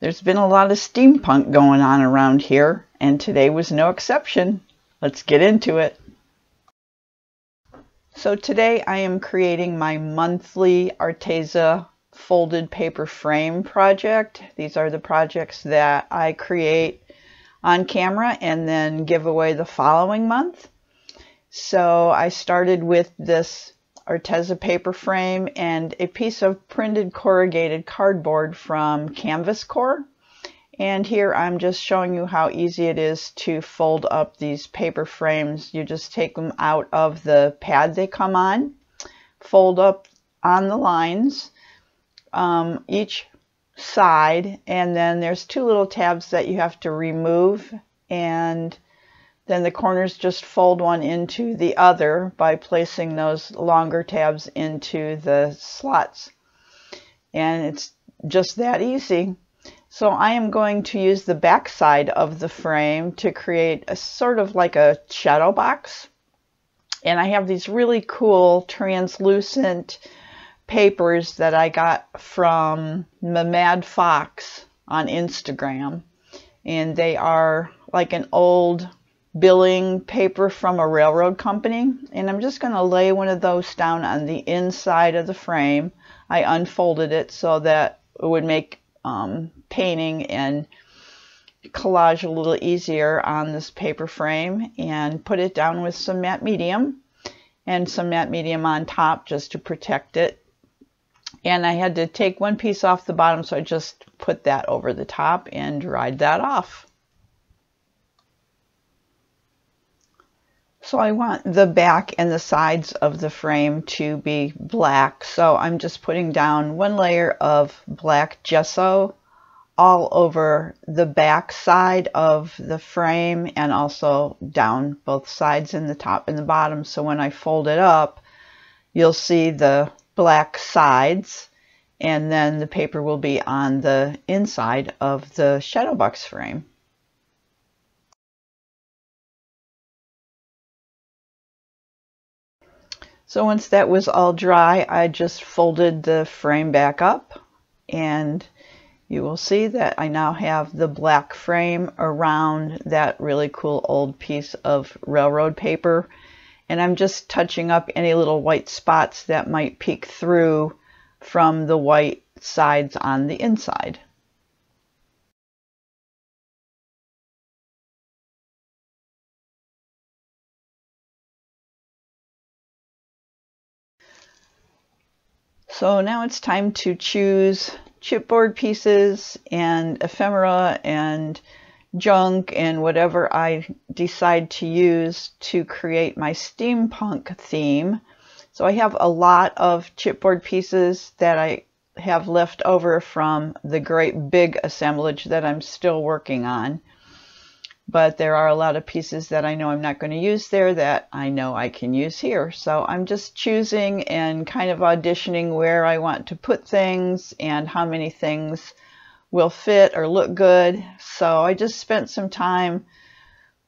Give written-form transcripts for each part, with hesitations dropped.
There's been a lot of steampunk going on around here, and today was no exception. Let's get into it. So today I am creating my monthly Arteza folded paper frame project. These are the projects that I create on camera and then give away the following month. So I started with this Arteza paper frame and a piece of printed corrugated cardboard from Canvas Corp. And here I'm just showing you how easy it is to fold up these paper frames. You just take them out of the pad they come on, fold up on the lines, each side, and then there's two little tabs that you have to remove, and then the corners just fold one into the other by placing those longer tabs into the slots. And it's just that easy. So I am going to use the back side of the frame to create a sort of like a shadow box. And I have these really cool translucent papers that I got from Mad Fox on Instagram. And they are like an old billing paper from a railroad company, and I'm just going to lay one of those down on the inside of the frame. I unfolded it so that it would make painting and collage a little easier on this paper frame, and put it down with some matte medium and some matte medium on top just to protect it. And I had to take one piece off the bottom, so I just put that over the top and dried that off. So I want the back and the sides of the frame to be black, so I'm just putting down one layer of black gesso all over the back side of the frame, and also down both sides in the top and the bottom. So when I fold it up, you'll see the black sides, and then the paper will be on the inside of the shadow box frame. So once that was all dry, I just folded the frame back up, and you will see that I now have the black frame around that really cool old piece of railroad paper. And I'm just touching up any little white spots that might peek through from the white sides on the inside. So now it's time to choose chipboard pieces and ephemera and junk and whatever I decide to use to create my steampunk theme. So I have a lot of chipboard pieces that I have left over from the great big assemblage that I'm still working on. But there are a lot of pieces that I know I'm not going to use there that I know I can use here. So I'm just choosing and kind of auditioning where I want to put things and how many things will fit or look good. So I just spent some time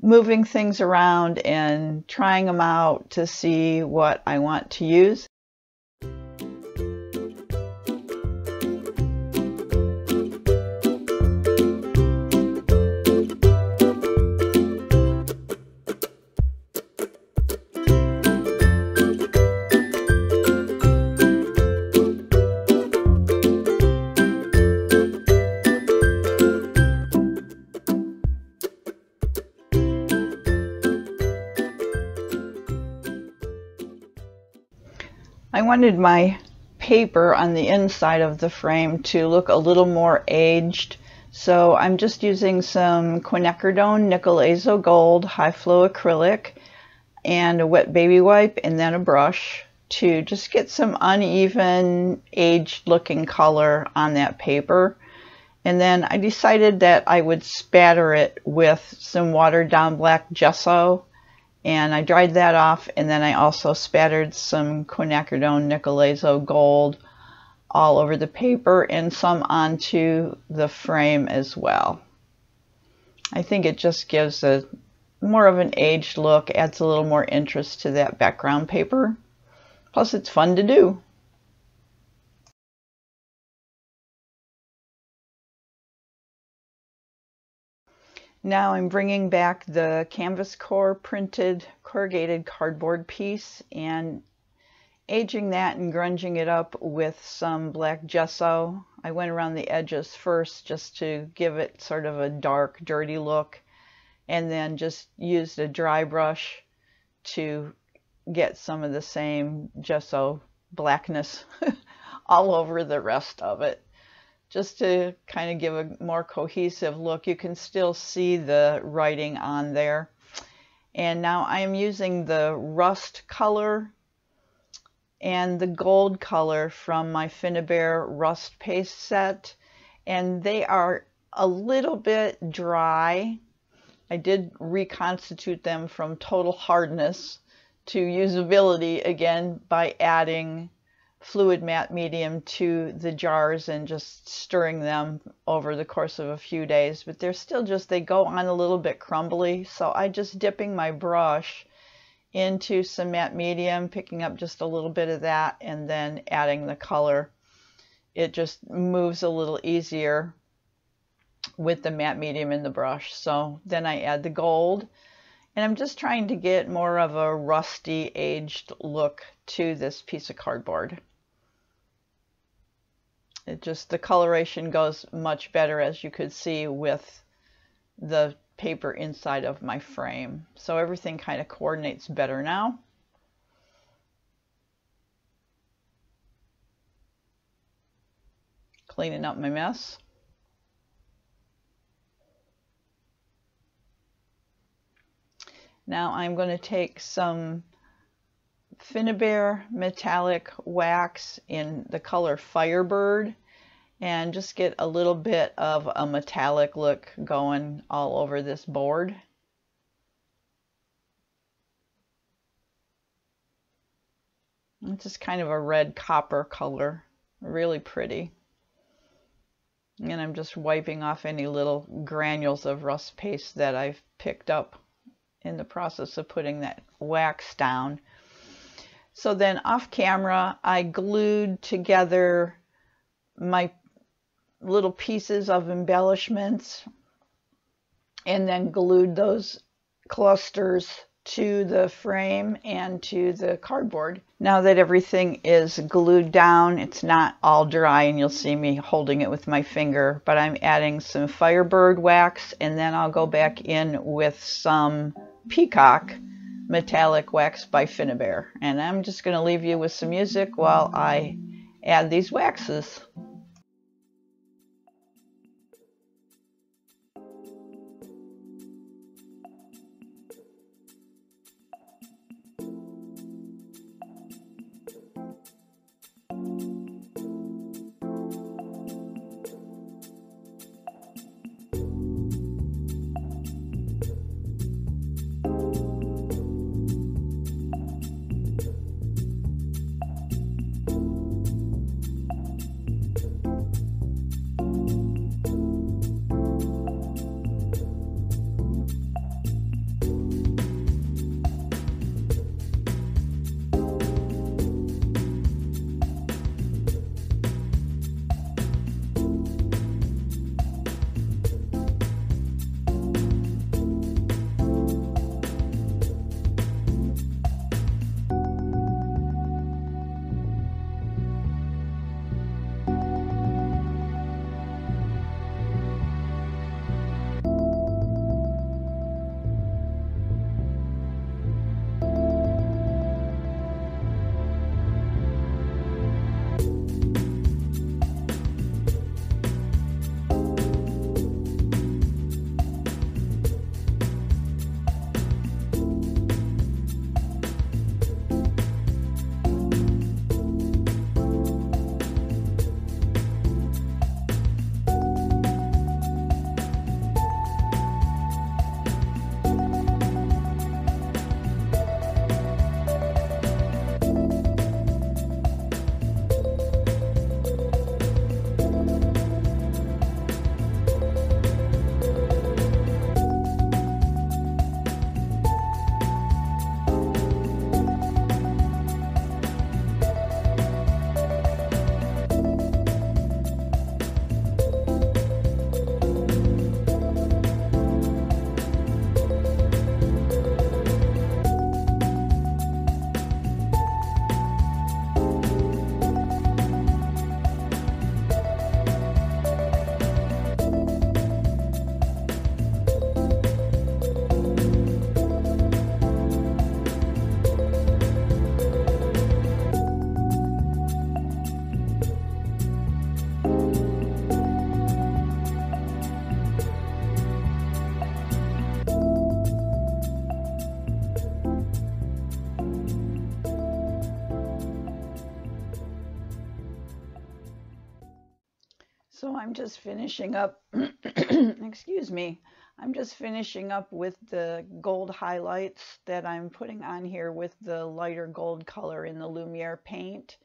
moving things around and trying them out to see what I want to use. I wanted my paper on the inside of the frame to look a little more aged, so I'm just using some Quinacridone Nickel Azo Gold high flow acrylic and a wet baby wipe and then a brush to just get some uneven aged looking color on that paper. And then I decided that I would spatter it with some watered down black gesso, and I dried that off, and then I also spattered some Quinacridone Nickel Azo Gold all over the paper and some onto the frame as well. I think it just gives a more of an aged look, adds a little more interest to that background paper. Plus it's fun to do. Now I'm bringing back the Canvas Corp printed corrugated cardboard piece and aging that and grunging it up with some black gesso. I went around the edges first just to give it sort of a dark, dirty look, and then just used a dry brush to get some of the same gesso blackness all over the rest of it, just to kind of give a more cohesive look. You can still see the writing on there. And now I am using the rust color and the gold color from my Finnabair rust paste set, and they are a little bit dry. I did reconstitute them from total hardness to usability again by adding fluid matte medium to the jars and just stirring them over the course of a few days, but they're still just, they go on a little bit crumbly. So I just dipping my brush into some matte medium, picking up just a little bit of that and then adding the color. It just moves a little easier with the matte medium in the brush. So then I add the gold, and I'm just trying to get more of a rusty, aged look to this piece of cardboard. It just, the coloration goes much better, as you could see, with the paper inside of my frame. So everything kind of coordinates better now. Cleaning up my mess. Now I'm going to take some Finnabair metallic wax in the color Firebird and just get a little bit of a metallic look going all over this board. It's just kind of a red copper color, really pretty. And I'm just wiping off any little granules of rust paste that I've picked up in the process of putting that wax down. So then off camera, I glued together my little pieces of embellishments and then glued those clusters to the frame and to the cardboard. Now that everything is glued down, it's not all dry, and you'll see me holding it with my finger, but I'm adding some Firebird wax, and then I'll go back in with some Peacock metallic wax by Finnabair. And I'm just going to leave you with some music while I add these waxes. I'm just finishing up, excuse me, I'm just finishing up with the gold highlights that I'm putting on here with the lighter gold color in the Lumiere paint.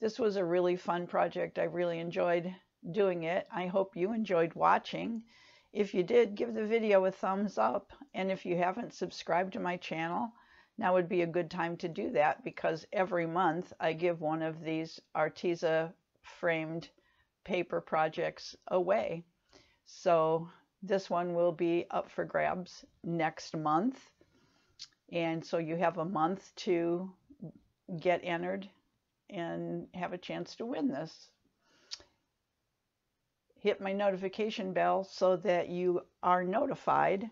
This was a really fun project. I really enjoyed doing it. I hope you enjoyed watching. If you did, give the video a thumbs up, and if you haven't subscribed to my channel, now would be a good time to do that, because every month I give one of these Arteza framed paper projects away. So this one will be up for grabs next month, and so you have a month to get entered and have a chance to win this. Hit my notification bell so that you are notified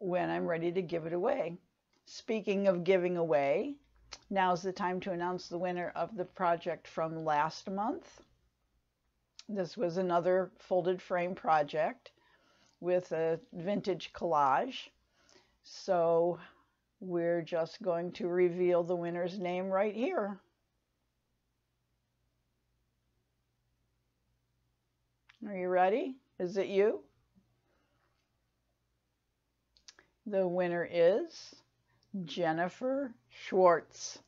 when I'm ready to give it away. Speaking of giving away, now's the time to announce the winner of the project from last month. This was another folded frame project with a vintage collage. So we're just going to reveal the winner's name right here. Are you ready? Is it you? The winner is Jennifer Schwarz.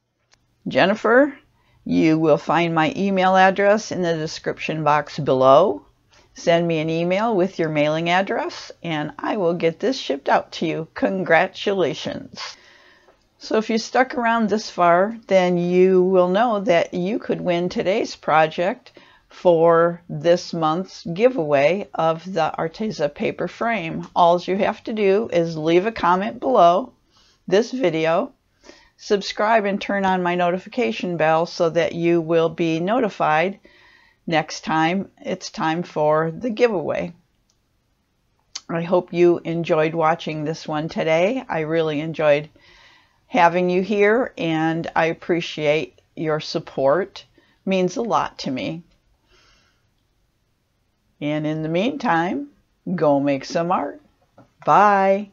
Jennifer, you will find my email address in the description box below. Send me an email with your mailing address and I will get this shipped out to you. Congratulations. So if you stuck around this far, then you will know that you could win today's project for this month's giveaway of the Arteza paper frame. All you have to do is leave a comment below this video, subscribe and turn on my notification bell so that you will be notified next time it's time for the giveaway. I hope you enjoyed watching this one today. I really enjoyed having you here, and I appreciate your support. It means a lot to me. And in the meantime, go make some art. Bye.